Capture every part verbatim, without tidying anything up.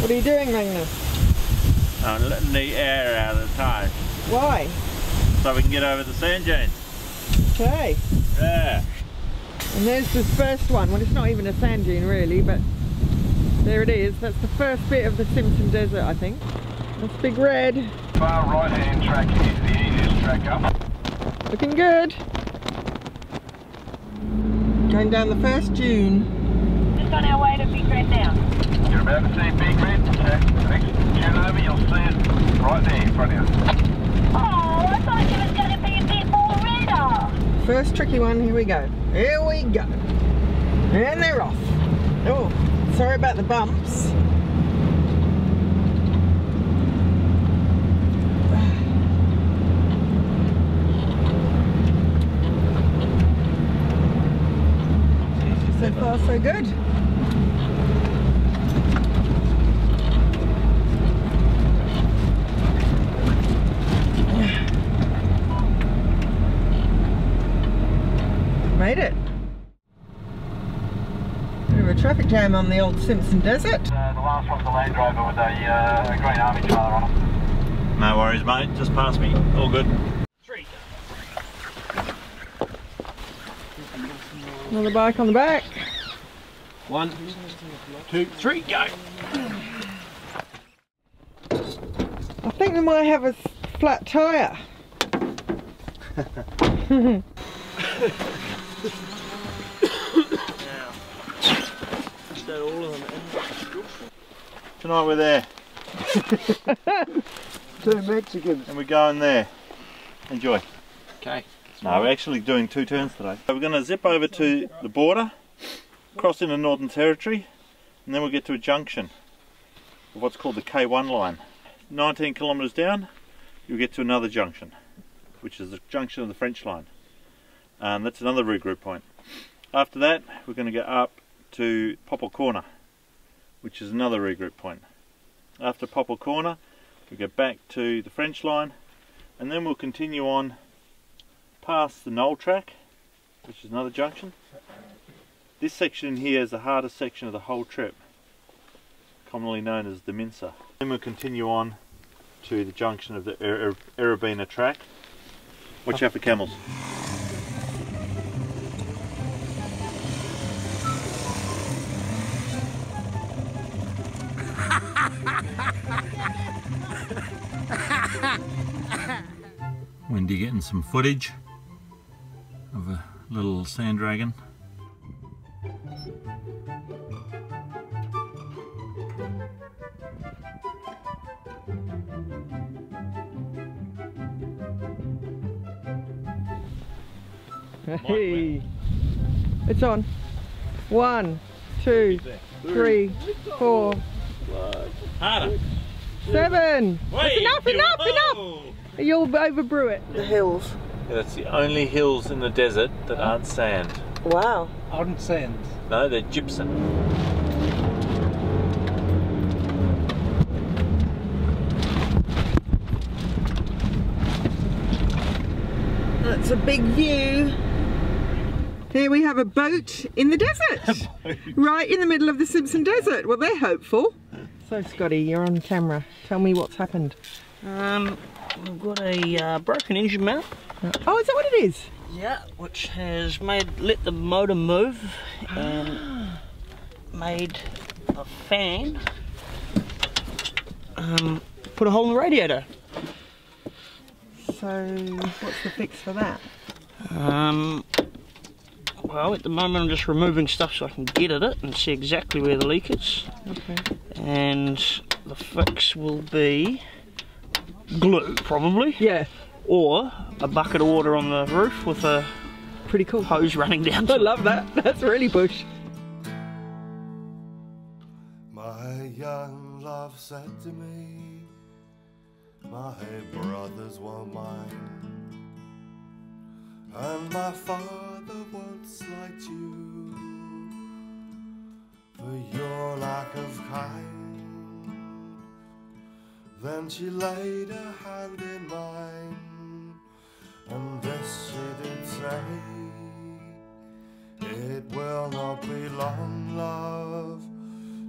What are you doing, Magnus? I'm letting the air out of the tyre. Why? So we can get over the sand dunes. Okay. Yeah. And there's this first one. Well, it's not even a sand dune really, but there it is. That's the first bit of the Simpson Desert, I think. That's Big Red. Far right hand track is the easiest track up. Looking good. Going down the first dune. Just on our way to Big Red now. You're about to see Big Red. Okay. The next dune over, you'll see it right there in front of you. Oh, I thought it was going to be a bit more redder. First tricky one, here we go. Here we go. And they're off. Oh, sorry about the bumps. So far, so good. Made it. Bit of a traffic jam on the old Simpson Desert. Uh, the last one's a Land Rover with a, uh, a green army trailer on it. No worries, mate. Just pass me. All good. Three. Another bike on the back. One, two, three, go. I think we might have a flat tyre. Now, is that all of them? Tonight we're there. Two Mexicans. And we're going there. Enjoy. Okay. No, we're actually doing two turns today. So we're going to zip over to the border, cross into Northern Territory, and then we'll get to a junction of what's called the K one line. nineteen kilometres down, you'll get to another junction, which is the junction of the French line. Um, that's another regroup point. After that, we're going to go up to Popple Corner, which is another regroup point. After Popple Corner, we go back to the French line, and then we'll continue on past the Knoll track, which is another junction. This section here is the hardest section of the whole trip, commonly known as the Minsa. Then we'll continue on to the junction of the Arabina track. Watch out for camels. Windy getting some footage of a little sand dragon. Hey, it's on. One, two, three, four. Harder. Seven. Wait, that's enough, enough, oh. enough. You'll overbrew it. The hills. Yeah, that's the only hills in the desert that aren't sand. Wow. Aren't sand. No, they're gypsum. That's a big view. Here we have a boat in the desert. Right in the middle of the Simpson Desert. Well, they're hopeful. So Scotty, you're on camera. Tell me what's happened. Um, we've got a uh, broken engine mount. Oh, is that what it is? Yeah, which has made let the motor move and made a fan um, put a hole in the radiator. So what's the fix for that? Um, well, at the moment I'm just removing stuff so I can get at it and see exactly where the leak is. Okay. And the fix will be glue, probably. Yeah. Or a bucket of water on the roof with a pretty cool hose running down. I love that. That's really bush. My young love said to me, my brothers were mine, and my father won't slight you for your lack of kind. Then she laid her hand in mine, and this she did say, it will not be long, love,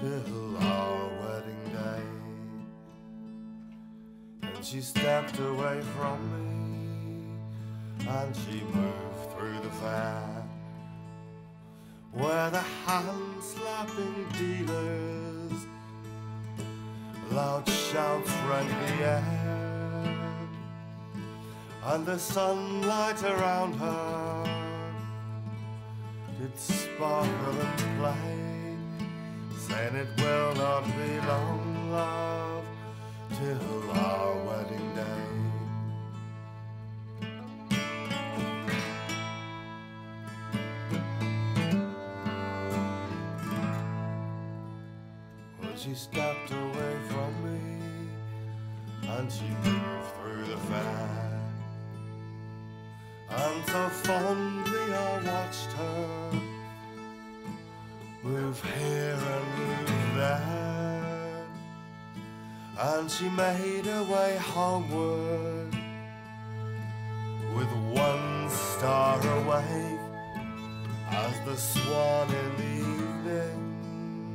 till our wedding day. and she stepped away from me, and she moved through the fair, where the hand-slapping dealers loud shouts rang the air, and the sunlight around her did sparkle and play, saying it will not be long, love, till our wedding day. Well, she stepped away from me, and she moved through the fair, and so fondly I watched her move here and move there. And she made her way homeward with one star awake, as the swan in the evening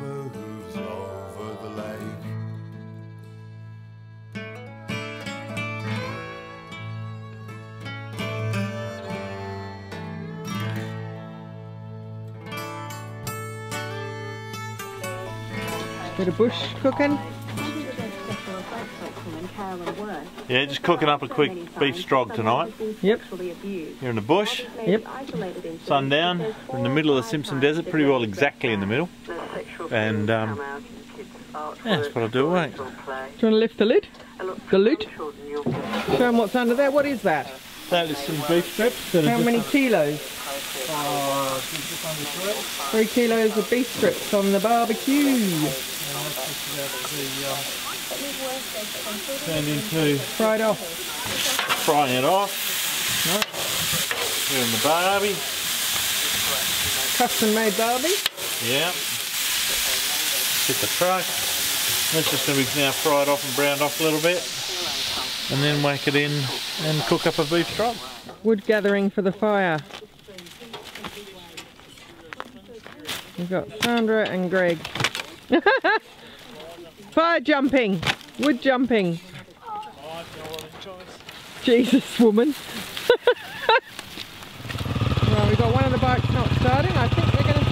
moves over the lake. Bit of bush cooking. Yeah, just cooking up a quick beef strog tonight. Yep. Here in the bush. Yep. Sundown. We're in the middle of the Simpson Desert, pretty well exactly in the middle. And um, yeah, that's what I'll do, right? Do you want to lift the lid? The lid? Show them what's under there. What is that? That is some beef strips. That How many kilos? Uh, Three kilos of beef strips on the barbecue. Turned into fried off. Frying it off. Doing the barbie. Custom made barbie. Yeah. Hit the truck. That's just going to be now fried off and browned off a little bit. And then whack it in and cook up a beef strop. Wood gathering for the fire. We've got Sandra and Greg. Fire jumping, wood jumping. Jesus, woman. Well, we've got one of the bikes not starting. I think they're going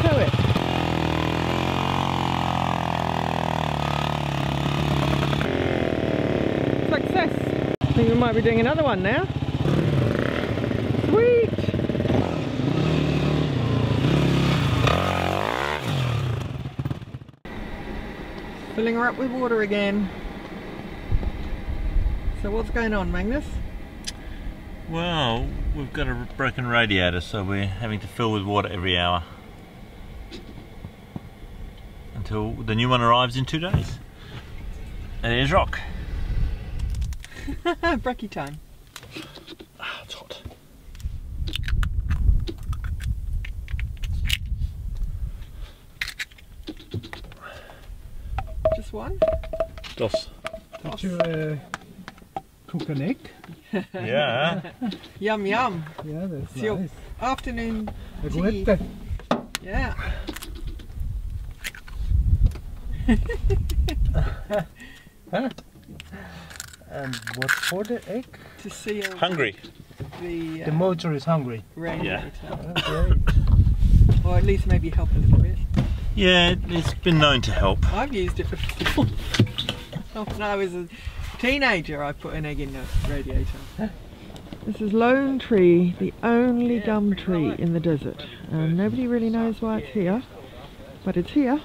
to tow it. Success. I think we might be doing another one now. Sweet. Filling her up with water again. So what's going on, Magnus? Well, we've got a broken radiator, so we're having to fill with water every hour until the new one arrives in two days. And there's Rock. Brekkie time. Ah, it's hot. Just one? Dos. Dos. Did you uh, cook an egg? Yeah. Yum yum. Yeah, that's it's nice. Your afternoon tea. Yeah. And what for the egg? To seal. Hungry. The, uh, the motor is hungry. Yeah. Okay. Or at least maybe help a little bit. Yeah, it's been known to help. I've used it before. When I was a teenager, I put an egg in the radiator. This is Lone Tree, the only gum tree in the desert. And nobody really knows why it's here, but it's here.